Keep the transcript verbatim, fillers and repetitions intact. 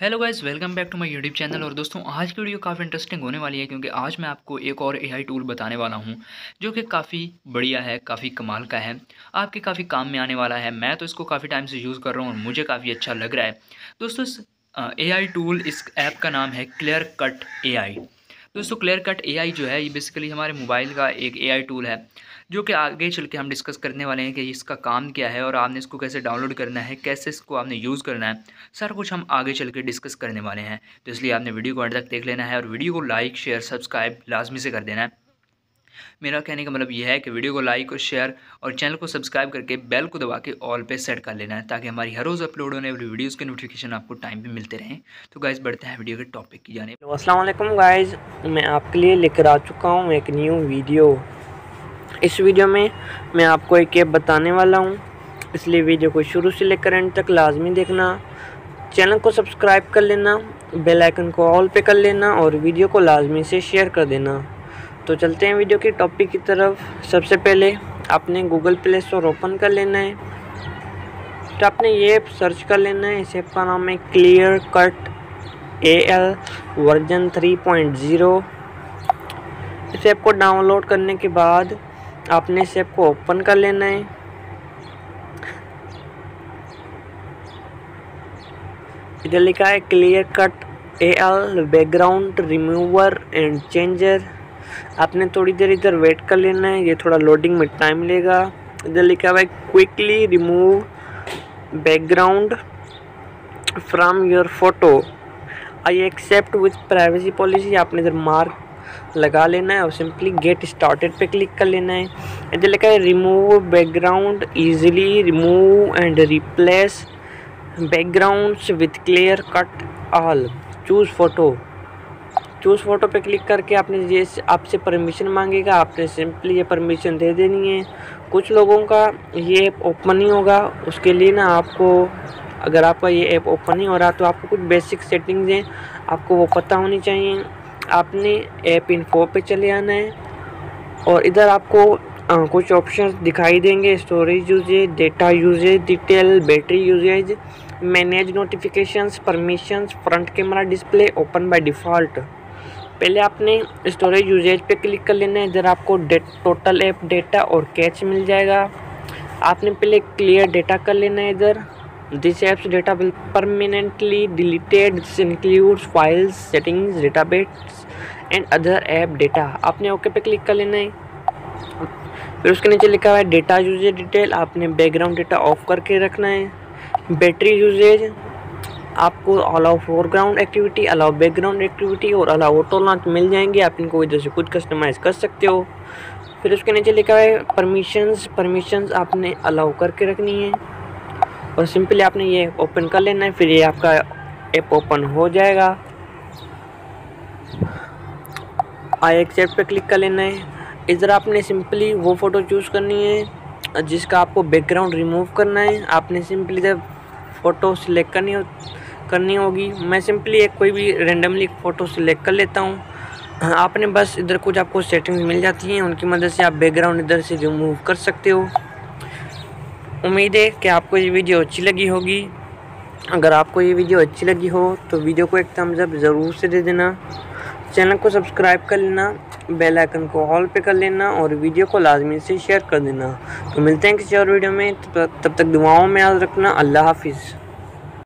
Hello guys, welcome back to my YouTube channel. और दोस्तों, आज की वीडियो काफ़ी इंटरेस्टिंग होने वाली है क्योंकि आज मैं आपको एक और एआई टूल बताने वाला हूं जो कि काफ़ी बढ़िया है, काफ़ी कमाल का है, आपके काफ़ी काम में आने वाला है। मैं तो इसको काफ़ी टाइम से यूज़ कर रहा हूं और मुझे काफ़ी अच्छा लग रहा है। दोस्तों, इस एआई टूल, इस ऐप का नाम है क्लियरकट एआई। दोस्तों, क्लियरकट एआई जो है ये बेसिकली हमारे मोबाइल का एक एआई टूल है जो कि आगे चल के हम डिस्कस करने वाले हैं कि इसका काम क्या है और आपने इसको कैसे डाउनलोड करना है, कैसे इसको आपने यूज़ करना है, सारा कुछ हम आगे चल के डिस्कस करने वाले हैं। तो इसलिए आपने वीडियो को अंत तक देख लेना है और वीडियो को लाइक, शेयर, सब्सक्राइब लाजमी से कर देना है। मेरा कहने का मतलब यह है कि वीडियो को लाइक और शेयर और चैनल को सब्सक्राइब करके बेल को दबा के ऑल पे सेट कर लेना है ताकि हमारी हर रोज़ अपलोड होने वाली वीडियोज़ के नोटिफिकेशन आपको टाइम पे मिलते रहें। तो गाइज़, बढ़ते हैं वीडियो के टॉपिक की जाने। अस्सलाम वालेकुम गाइज़, मैं आपके लिए लेकर आ चुका हूँ एक न्यू वीडियो। इस वीडियो में मैं आपको एक ऐप बताने वाला हूँ, इसलिए वीडियो को शुरू से लेकर एंड तक लाजमी देखना। चैनल को सब्सक्राइब कर लेना, बेल आइकन को ऑल पे कर लेना और वीडियो को लाजमी से शेयर कर देना। तो चलते हैं वीडियो के टॉपिक की तरफ। सबसे पहले आपने गूगल प्ले स्टोर ओपन कर लेना है, तो आपने ये ऐप सर्च कर लेना है। इस ऐप का नाम है क्लियरकट AI version three point zero. इस ऐप को डाउनलोड करने के बाद आपने इस ऐप को ओपन कर लेना है। इधर लिखा है क्लियरकट AI background remover and changer. आपने थोड़ी देर इधर वेट कर लेना है, ये थोड़ा लोडिंग में टाइम लेगा। इधर लिखा हुआ है quickly remove background from your photo, I accept with privacy policy. आपने इधर मार्क लगा लेना है और सिंपली गेट स्टार्टेड पे क्लिक कर लेना है। इधर लिखा है remove background, easily remove and replace backgrounds with clear cut all, choose photo. Choose photo पे क्लिक करके आपने ये आपसे परमिशन मांगेगा, आपने सिंपली ये परमिशन दे देनी है। कुछ लोगों का ये ऐप ओपन ही होगा, उसके लिए ना आपको, अगर आपका ये ऐप ओपन ही हो रहा तो आपको कुछ बेसिक सेटिंग्स हैं, आपको वो पता होनी चाहिए। आपने ऐप इन्फो पे चले आना है और इधर आपको आ, कुछ ऑप्शंस दिखाई देंगे, storage usage, data usage, detail, battery usage, manage notifications, permissions, front camera display open by default. पहले आपने स्टोरेज यूजेज पे क्लिक कर लेना है। इधर आपको टोटल ऐप डेटा और कैच मिल जाएगा। आपने पहले क्लियर डेटा कर लेना है। इधर this app's data will permanently deleted, this includes files, settings, database and other app data. आपने ओके पे क्लिक कर लेना है। फिर उसके नीचे लिखा हुआ है डेटा यूजेज डिटेल, आपने बैकग्राउंड डेटा ऑफ करके रखना है। बैटरी यूजेज, आपको allow foreground activity, allow background activity और अलाउ ऑटो लॉक मिल जाएंगे, आप इनको इधर से खुद कस्टमाइज़ कर सकते हो। फिर उसके नीचे लिखा है परमिशंस, परमिशंस आपने अलाउ करके रखनी है और सिंपली आपने ये ओपन कर लेना है। फिर ये आपका ऐप ओपन हो जाएगा। आई एक्सेप्ट पे क्लिक कर लेना है। इधर आपने सिंपली वो फ़ोटो चूज़ करनी है जिसका आपको बैकग्राउंड रिमूव करना है। आपने सिंपली इधर फ़ोटो सिलेक्ट करनी हो करनी होगी। मैं सिंपली एक कोई भी रेंडमली फ़ोटो सिलेक्ट कर लेता हूँ। आपने बस इधर कुछ आपको सेटिंग्स मिल जाती हैं, उनकी मदद से आप बैकग्राउंड इधर से रिमूव कर सकते हो। उम्मीद है कि आपको ये वीडियो अच्छी लगी होगी। अगर आपको ये वीडियो अच्छी लगी हो तो वीडियो को एक थम्स अप ज़रूर से दे देना, चैनल को सब्सक्राइब कर लेना, बेल आइकन को ऑल पे कर लेना और वीडियो को लाजमी से शेयर कर देना। तो मिलते हैं किसी और वीडियो में, तब तक दुआओं में याद रखना। अल्लाह हाफिज़।